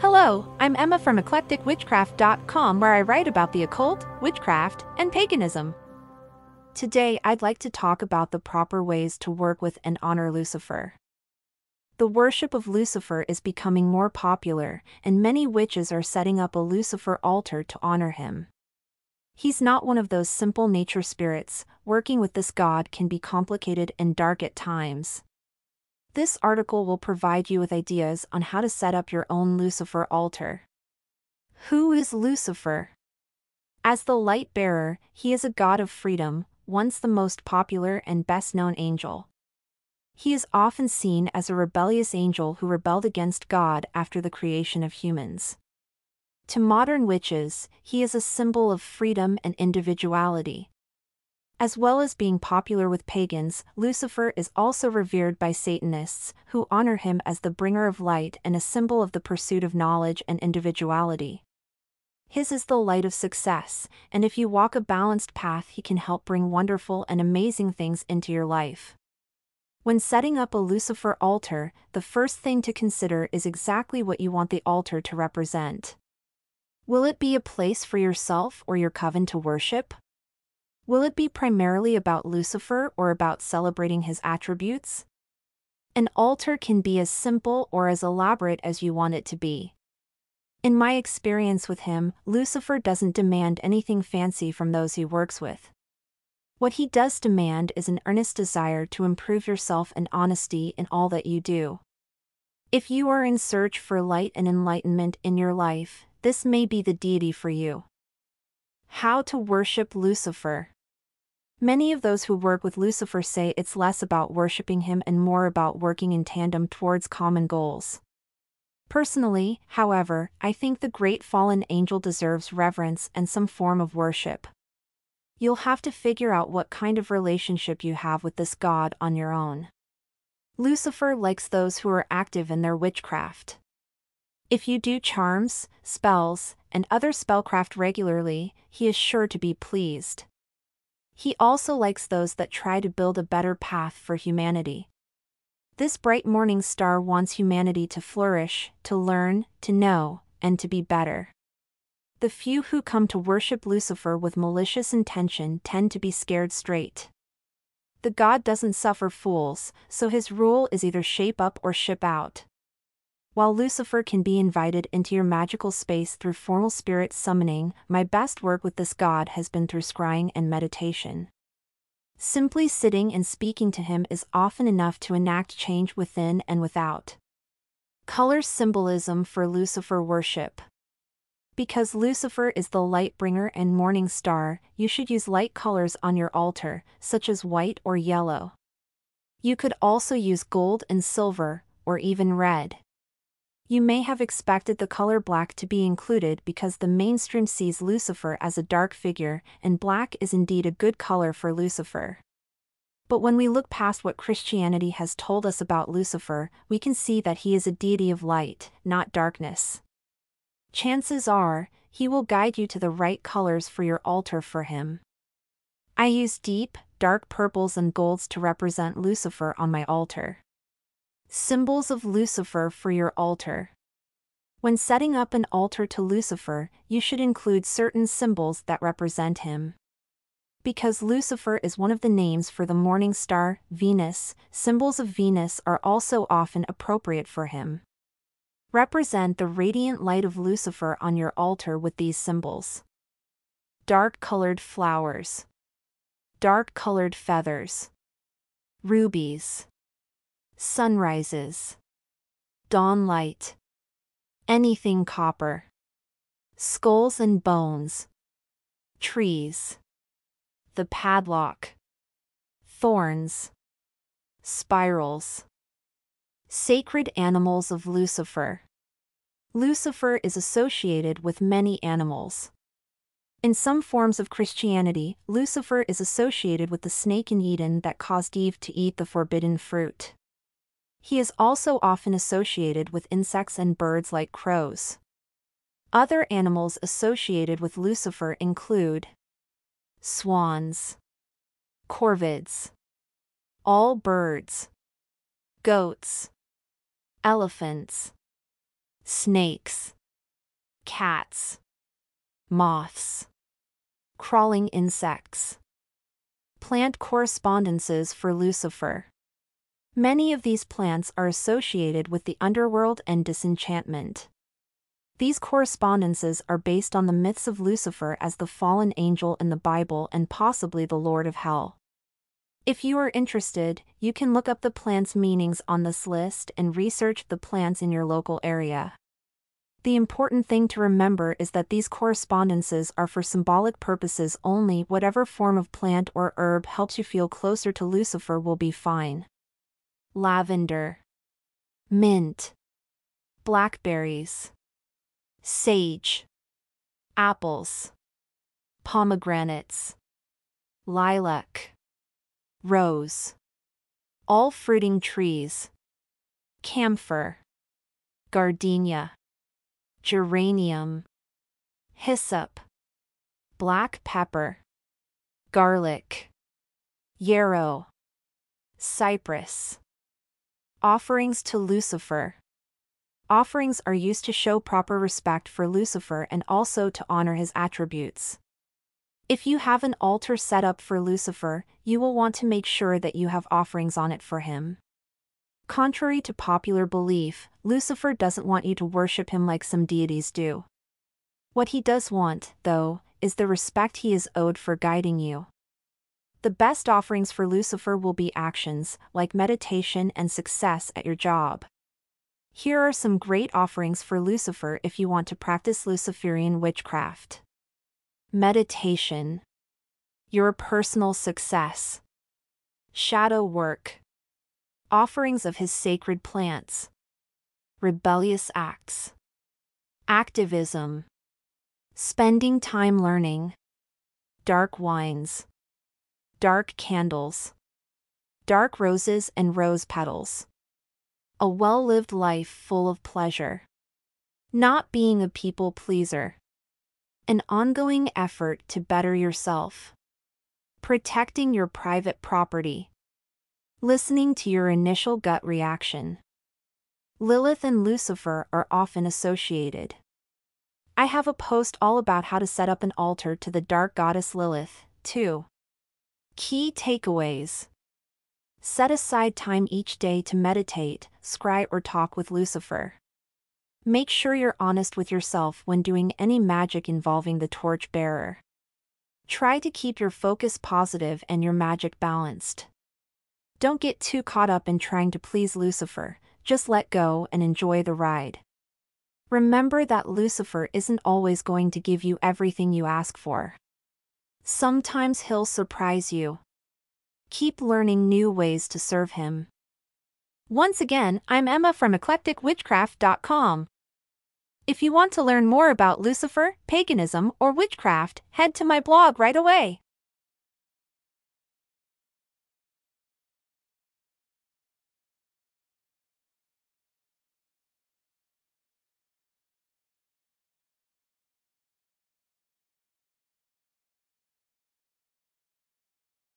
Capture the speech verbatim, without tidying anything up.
Hello, I'm Emma from Eclectic Witchcraft dot com, where I write about the occult, witchcraft, and paganism. Today, I'd like to talk about the proper ways to work with and honor Lucifer. The worship of Lucifer is becoming more popular, and many witches are setting up a Lucifer altar to honor him. He's not one of those simple nature spirits. Working with this god can be complicated and dark at times. This article will provide you with ideas on how to set up your own Lucifer altar. Who is Lucifer? As the light bearer, he is a god of freedom, once the most popular and best-known angel. He is often seen as a rebellious angel who rebelled against God after the creation of humans. To modern witches, he is a symbol of freedom and individuality. As well as being popular with pagans, Lucifer is also revered by Satanists, who honor him as the bringer of light and a symbol of the pursuit of knowledge and individuality. His is the light of success, and if you walk a balanced path, he can help bring wonderful and amazing things into your life. When setting up a Lucifer altar, the first thing to consider is exactly what you want the altar to represent. Will it be a place for yourself or your coven to worship? Will it be primarily about Lucifer or about celebrating his attributes? An altar can be as simple or as elaborate as you want it to be. In my experience with him, Lucifer doesn't demand anything fancy from those he works with. What he does demand is an earnest desire to improve yourself and honesty in all that you do. If you are in search for light and enlightenment in your life, this may be the deity for you. How to worship Lucifer? Many of those who work with Lucifer say it's less about worshiping him and more about working in tandem towards common goals. Personally, however, I think the great fallen angel deserves reverence and some form of worship. You'll have to figure out what kind of relationship you have with this god on your own. Lucifer likes those who are active in their witchcraft. If you do charms, spells, and other spellcraft regularly, he is sure to be pleased. He also likes those that try to build a better path for humanity. This bright morning star wants humanity to flourish, to learn, to know, and to be better. The few who come to worship Lucifer with malicious intention tend to be scared straight. The god doesn't suffer fools, so his rule is either shape up or ship out. While Lucifer can be invited into your magical space through formal spirit summoning, my best work with this god has been through scrying and meditation. Simply sitting and speaking to him is often enough to enact change within and without. Color symbolism for Lucifer worship. Because Lucifer is the light bringer and morning star, you should use light colors on your altar, such as white or yellow. You could also use gold and silver, or even red. You may have expected the color black to be included because the mainstream sees Lucifer as a dark figure, and black is indeed a good color for Lucifer. But when we look past what Christianity has told us about Lucifer, we can see that he is a deity of light, not darkness. Chances are, he will guide you to the right colors for your altar for him. I use deep, dark purples and golds to represent Lucifer on my altar. Symbols of Lucifer for your altar. When setting up an altar to Lucifer, you should include certain symbols that represent him. Because Lucifer is one of the names for the morning star, Venus, symbols of Venus are also often appropriate for him. Represent the radiant light of Lucifer on your altar with these symbols. Dark-colored flowers. Dark-colored feathers. Rubies. Sunrises. Dawn light. Anything copper. Skulls and bones. Trees. The padlock. Thorns. Spirals. Sacred animals of Lucifer. Lucifer is associated with many animals. In some forms of Christianity, Lucifer is associated with the snake in Eden that caused Eve to eat the forbidden fruit. He is also often associated with insects and birds like crows. Other animals associated with Lucifer include swans, corvids, all birds, goats, elephants, snakes, cats, moths, crawling insects. Plant correspondences for Lucifer. Many of these plants are associated with the underworld and disenchantment. These correspondences are based on the myths of Lucifer as the fallen angel in the Bible and possibly the Lord of Hell. If you are interested, you can look up the plants' meanings on this list and research the plants in your local area. The important thing to remember is that these correspondences are for symbolic purposes only. Whatever form of plant or herb helps you feel closer to Lucifer will be fine. Lavender, mint, blackberries, sage, apples, pomegranates, lilac, rose, all fruiting trees, camphor, gardenia, geranium, hyssop, black pepper, garlic, yarrow, cypress. Offerings to Lucifer. Offerings are used to show proper respect for Lucifer and also to honor his attributes. If you have an altar set up for Lucifer, you will want to make sure that you have offerings on it for him. Contrary to popular belief, Lucifer doesn't want you to worship him like some deities do. What he does want, though, is the respect he is owed for guiding you. The best offerings for Lucifer will be actions, like meditation and success at your job. Here are some great offerings for Lucifer if you want to practice Luciferian witchcraft. Meditation. Your personal success. Shadow work. Offerings of his sacred plants. Rebellious acts. Activism. Spending time learning. Dark wines. Dark candles. Dark roses and rose petals. A well-lived life full of pleasure. Not being a people pleaser. An ongoing effort to better yourself. Protecting your private property. Listening to your initial gut reaction. Lilith and Lucifer are often associated. I have a post all about how to set up an altar to the dark goddess Lilith, too. Key takeaways. Set aside time each day to meditate, scry or talk with Lucifer. Make sure you're honest with yourself when doing any magic involving the torch bearer. Try to keep your focus positive and your magic balanced. Don't get too caught up in trying to please Lucifer, just let go and enjoy the ride. Remember that Lucifer isn't always going to give you everything you ask for. Sometimes he'll surprise you. Keep learning new ways to serve him. Once again, I'm Emma from Eclectic Witchcraft dot com. If you want to learn more about Lucifer, paganism, or witchcraft, head to my blog right away.